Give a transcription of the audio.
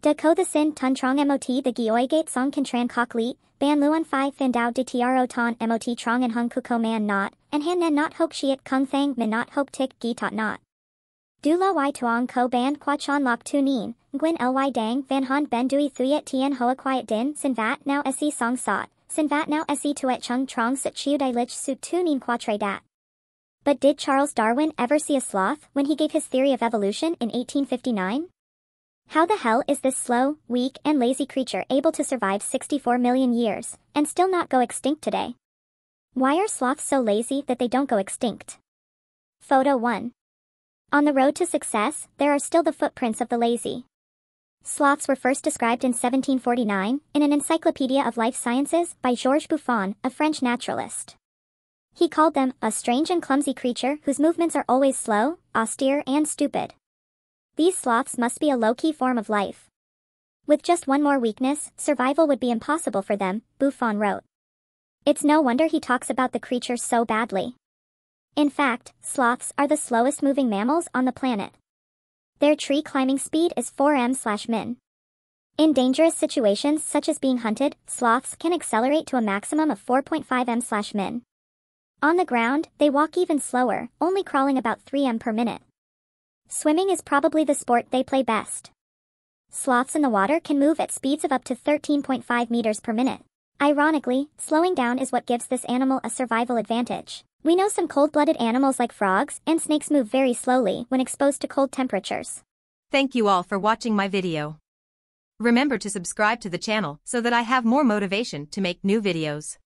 De ko the sin tun trong mot the gioigate song can tran kok li, ban luan fi fin dao de tro ton mot trong and hung kuko man not, and han nan not hok shiet kung thang min not hok tik gi tot not. Du la y tuong ko ban kwa chan lok tu nien, nguyen ly dang van han ben dui thuyet tien hoa quiet din sin vat now se song sot, sin vat now se tuet chung trong sit chiu dai lich su tu nien kwa tre dat. But did Charles Darwin ever see a sloth when he gave his theory of evolution in 1859? How the hell is this slow, weak, and lazy creature able to survive 64 million years, and still not go extinct today? Why are sloths so lazy that they don't go extinct? Photo 1. On the road to success, there are still the footprints of the lazy. Sloths were first described in 1749, in an encyclopedia of life sciences by Georges Buffon, a French naturalist. He called them, a strange and clumsy creature whose movements are always slow, austere, and stupid. These sloths must be a low-key form of life. With just one more weakness, survival would be impossible for them, Buffon wrote. It's no wonder he talks about the creature so badly. In fact, sloths are the slowest moving mammals on the planet. Their tree climbing speed is 4 m/min. In dangerous situations such as being hunted, sloths can accelerate to a maximum of 4.5 m/min. On the ground, they walk even slower, only crawling about 3 m/min. Swimming is probably the sport they play best. Sloths in the water can move at speeds of up to 13.5 m/min. Ironically, slowing down is what gives this animal a survival advantage. We know some cold-blooded animals like frogs and snakes move very slowly when exposed to cold temperatures. Thank you all for watching my video. Remember to subscribe to the channel so that I have more motivation to make new videos.